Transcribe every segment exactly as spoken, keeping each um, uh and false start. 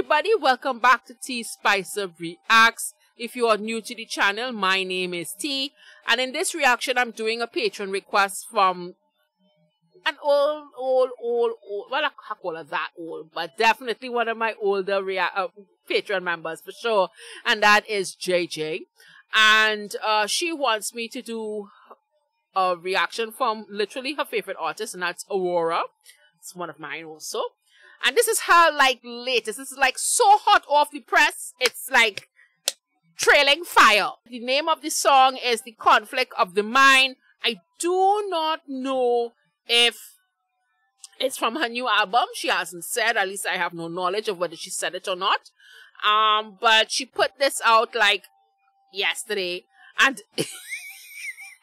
everybody, welcome back to T Spicer Reacts. If you are new to the channel, my name is T, and in this reaction I'm doing a Patreon request from an old, old, old, old, well, I can't call it that old, but definitely one of my older rea uh, Patreon members for sure, and that is J J. And uh, she wants me to do a reaction from literally her favorite artist, and that's Aurora. It's one of mine also. And this is her, like, latest. This is, like, so hot off the press. It's, like, trailing fire. The name of the song is The Conflict of the Mind. I do not know if it's from her new album. She hasn't said. At least I have no knowledge of whether she said it or not. Um, but she put this out, like, yesterday. And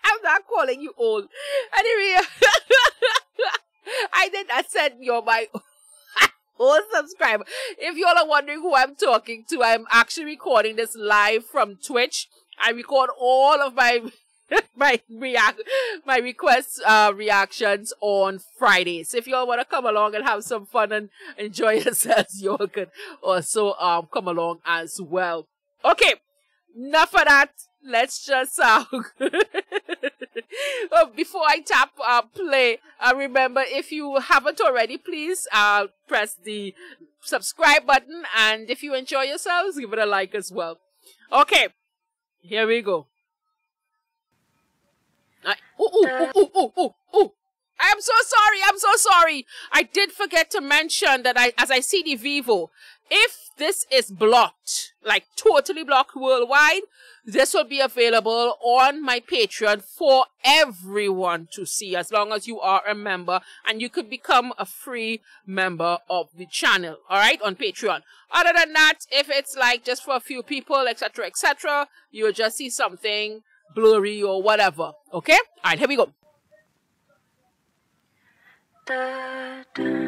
I'm not calling you old. Anyway, I did. I said, you're my... old subscriber. If y'all are wondering who I'm talking to, I'm actually recording this live from Twitch. I record all of my my react my requests uh, reactions on Fridays. If y'all want to come along and have some fun and enjoy yourselves, y'all could also um come along as well. Okay, enough of that. Let's just uh, before I tap uh, play, uh, remember, if you haven't already, please uh, press the subscribe button, and if you enjoy yourselves, give it a like as well. Okay, here we go. I, ooh, ooh, ooh, ooh, ooh, ooh, ooh. I am so sorry, I'm so sorry. I did forget to mention that I, as I see the Vivo, if this is blocked, like totally blocked worldwide, this will be available on my Patreon for everyone to see, as long as you are a member, and you could become a free member of the channel, all right, on Patreon. Other than that, if it's like just for a few people, et cetera, et cetera, you'll just see something blurry or whatever, okay? All right, here we go. Da, da.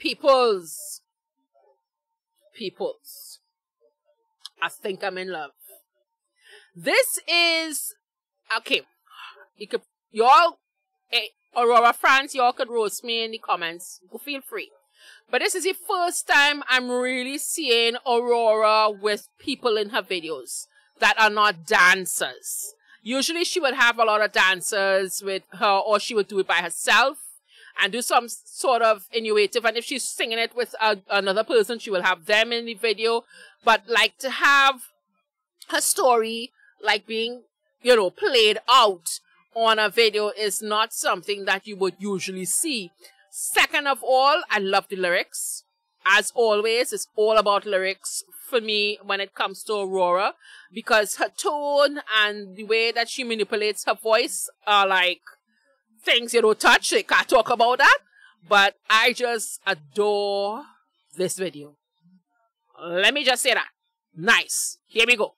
Peoples, peoples, I think I'm in love. This is, okay, you could, y'all, eh, Aurora France, y'all could roast me in the comments, feel free. But this is the first time I'm really seeing Aurora with people in her videos that are not dancers. Usually she would have a lot of dancers with her, or she would do it by herself and do some sort of innovative, and if she's singing it with a, another person, she will have them in the video. But like to have her story like being, you know, played out on a video is not something that you would usually see. Second of all, I love the lyrics. As always, it's all about lyrics for me when it comes to Aurora, because her tone and the way that she manipulates her voice are like things you don't touch. I can't talk about that, but I just adore this video. Let me just say that. Nice. Here we go.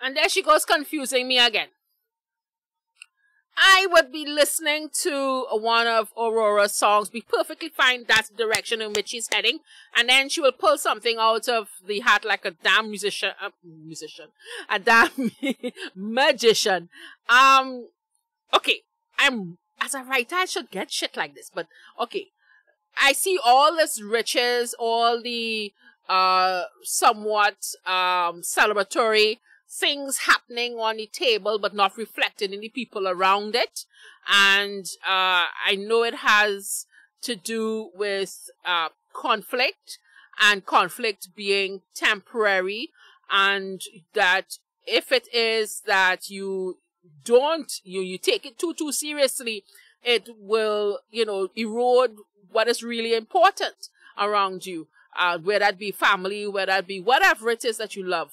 And there she goes confusing me again. I would be listening to one of Aurora's songs, be perfectly fine that's the direction in which she's heading, and then she will pull something out of the hat like a damn musician, uh, musician, a damn magician. Um, okay, I'm, as a writer, I should get shit like this, but okay. I see all this riches, all the, uh, somewhat, um, celebratory things happening on the table but not reflected in the people around it, and uh I know it has to do with uh conflict, and conflict being temporary, and that if it is that you don't you you take it too too seriously, it will, you know, erode what is really important around you, uh whether that be family, whether that be whatever it is that you love.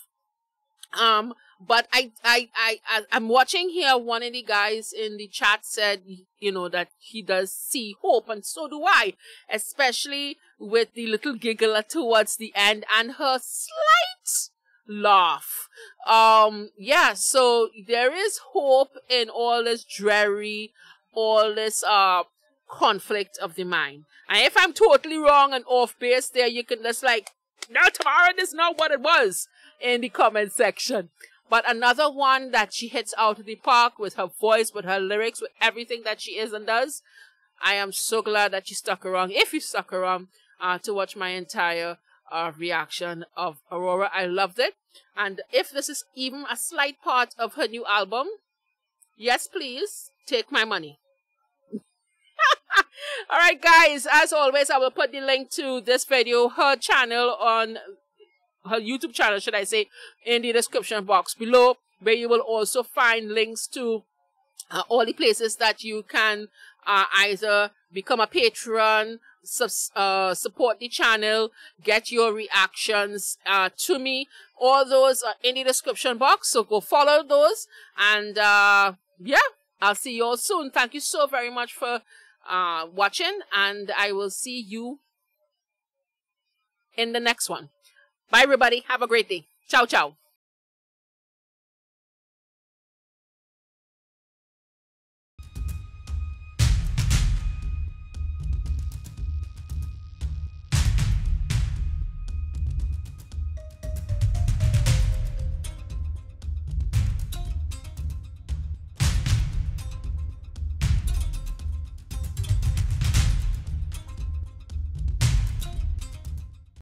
Um, but I, I, I, I, I'm watching here. One of the guys in the chat said, you know, that he does see hope, and so do I, especially with the little giggle towards the end and her slight laugh. Um, yeah, so there is hope in all this dreary, all this, uh, conflict of the mind. And if I'm totally wrong and off base there, you can just like, no, tomorrow is not what it was, in the comment section. But another one that she hits out of the park with her voice, with her lyrics, with everything that she is and does. I am so glad that you stuck around, if you stuck around, uh, to watch my entire uh, reaction of Aurora. I loved it. And if this is even a slight part of her new album, yes, please, take my money. All right, guys, as always, I will put the link to this video, her channel on her YouTube channel, should I say, in the description box below, where you will also find links to uh, all the places that you can uh, either become a patron, subs uh, support the channel, get your reactions uh, to me. All those are in the description box, so go follow those. And uh, yeah, I'll see you all soon. Thank you so very much for uh, watching, and I will see you in the next one. Bye, everybody. Have a great day. Ciao, ciao.